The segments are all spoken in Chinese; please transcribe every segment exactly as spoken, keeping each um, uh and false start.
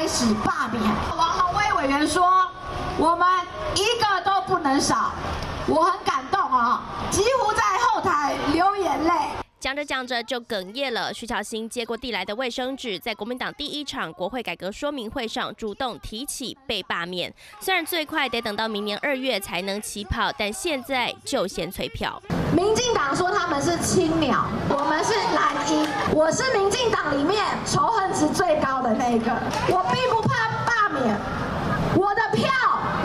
开始罢免。王宏威委员说，我们一个都不能少，我很感动啊、哦，几乎在后台流眼泪。 讲着讲着就哽咽了。徐巧芯接过递来的卫生纸，在国民党第一场国会改革说明会上主动提起被罢免。虽然最快得等到明年二月才能起跑，但现在就先催票。民进党说他们是青鸟，我们是蓝鹰。我是民进党里面仇恨值最高的那一个，我并不怕罢免，我的票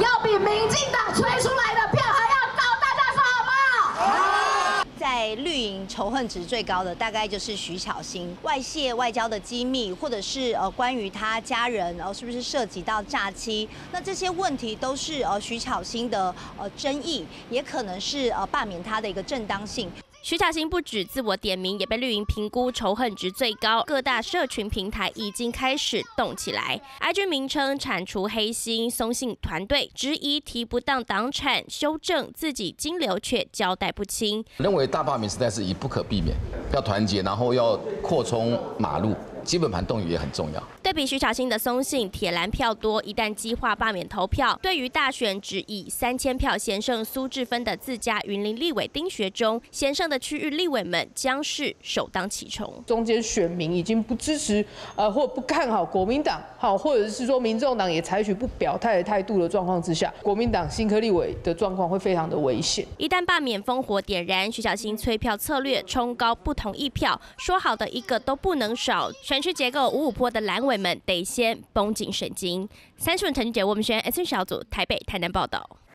要比民进党吹出来的票还要高，大家说好不好？ 在绿营仇恨值最高的大概就是徐巧芯，外泄外交的机密，或者是呃关于他家人哦、呃、是不是涉及到诈欺，那这些问题都是呃徐巧芯的呃争议，也可能是呃罢免他的一个正当性。 徐巧芯不止自我点名，也被绿营评估仇恨值最高。各大社群平台已经开始动起来 ，I G 名称铲除黑心，松信团队质疑提不当党产，修正自己金流却交代不清。认为大罢免时代是一不可避免，要团结，然后要扩充马路。 基本盘动员也很重要。对比徐巧芯的松信铁蓝票多，一旦激化罢免投票，对于大选只以三千票险胜苏治芬的自家云林立委丁学忠，险胜的区域立委们将是首当其冲。中间选民已经不支持，呃，或不看好国民党，好，或者是说民众党也采取不表态的态度的状况之下，国民党新科立委的状况会非常的危险。一旦罢免烽火点燃，徐巧芯催票策略冲高不同意票，说好的一个都不能少。 选区结构五五波的蓝委们得先绷紧神经。三十分陈俊杰、我们选 S 小组台北、台南报道。